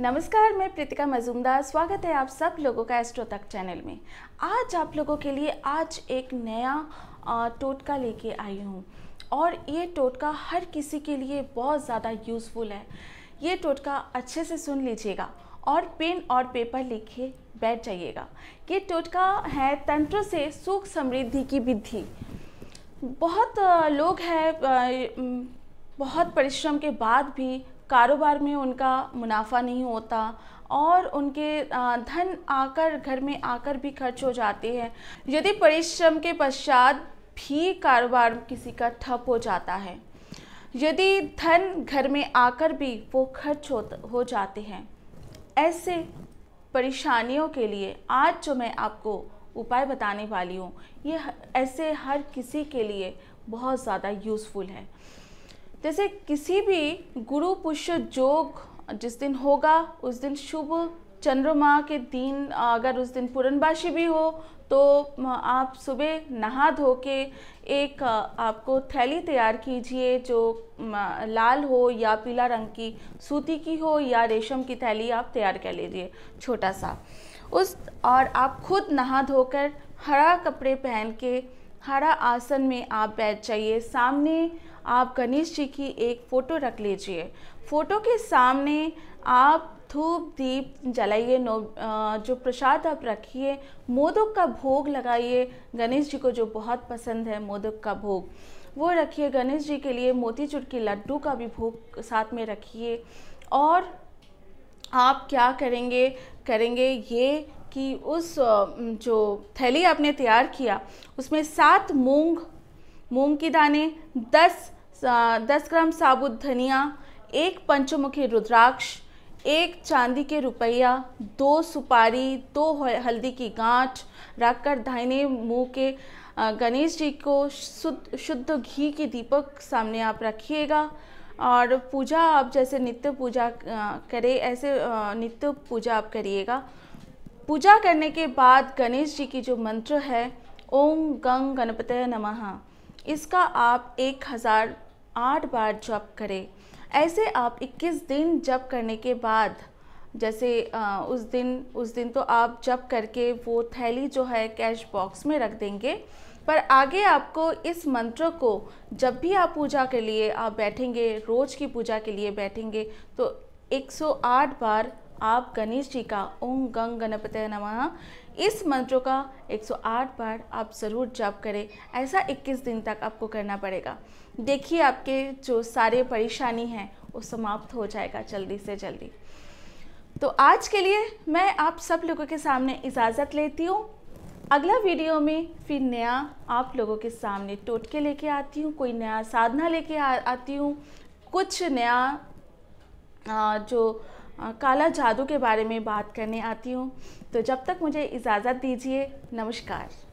नमस्कार, मैं प्रतिका मजूमदार। स्वागत है आप सब लोगों का एस्ट्रो तक चैनल में। आज आप लोगों के लिए आज एक नया टोटका लेके आई हूँ और ये टोटका हर किसी के लिए बहुत ज़्यादा यूज़फुल है। ये टोटका अच्छे से सुन लीजिएगा और पेन और पेपर लेके बैठ जाइएगा। ये टोटका है तंत्र से सुख समृद्धि की विधि। बहुत लोग हैं, बहुत परिश्रम के बाद भी कारोबार में उनका मुनाफा नहीं होता और उनके धन आकर घर में आकर भी खर्च हो जाते हैं। यदि परिश्रम के पश्चात भी कारोबार किसी का ठप हो जाता है, यदि धन घर में आकर भी वो खर्च हो जाते हैं, ऐसे परेशानियों के लिए आज जो मैं आपको उपाय बताने वाली हूँ, ये ऐसे हर किसी के लिए बहुत ज़्यादा यूज़फुल है। जैसे किसी भी गुरु पुष्य जोग जिस दिन होगा, उस दिन शुभ चंद्रमा के दिन, अगर उस दिन पूर्णबासी भी हो तो आप सुबह नहा धो के एक आपको थैली तैयार कीजिए, जो लाल हो या पीला रंग की, सूती की हो या रेशम की थैली आप तैयार कर लीजिए छोटा सा उस, और आप खुद नहा धोकर हरा कपड़े पहन के हरा आसन में आप बैठ जाइए। सामने आप गणेश जी की एक फ़ोटो रख लीजिए। फ़ोटो के सामने आप धूप दीप जलाइए, जो प्रसाद आप रखिए, मोदक का भोग लगाइए। गणेश जी को जो बहुत पसंद है मोदक का भोग वो रखिए। गणेश जी के लिए मोतीचूर के लड्डू का भी भोग साथ में रखिए। और आप क्या करेंगे ये कि उस जो थैली आपने तैयार किया उसमें 7 मूंग की दाने, 10 ग्राम साबुत धनिया, 1 पंचमुखी रुद्राक्ष, 1 चांदी के रुपया, 2 सुपारी, 2 हल्दी की गांठ रखकर दाहिने मुंह के गणेश जी को शुद्ध घी के दीपक सामने आप रखिएगा। और पूजा आप जैसे नित्य पूजा करें, ऐसे नित्य पूजा आप करिएगा। पूजा करने के बाद गणेश जी की जो मंत्र है ओम गंग गणपतये नमः, इसका आप 1008 बार जप करें। ऐसे आप 21 दिन जप करने के बाद, जैसे उस दिन तो आप जप करके वो थैली जो है कैश बॉक्स में रख देंगे, पर आगे आपको इस मंत्र को जब भी आप पूजा के लिए आप बैठेंगे, रोज़ की पूजा के लिए बैठेंगे, तो 108 बार आप गणेश जी का ओम गंग गणपतये नमः इस मंत्रों का 108 बार आप ज़रूर जप करें। ऐसा 21 दिन तक आपको करना पड़ेगा। देखिए आपके जो सारे परेशानी हैं वो समाप्त हो जाएगा जल्दी से जल्दी। तो आज के लिए मैं आप सब लोगों के सामने इजाज़त लेती हूँ। अगला वीडियो में फिर नया आप लोगों के सामने टोटके लेके आती हूँ, कोई नया साधना लेके आती हूँ, कुछ नया जो काला जादू के बारे में बात करने आती हूँ। तो जब तक मुझे इजाज़त दीजिए। नमस्कार।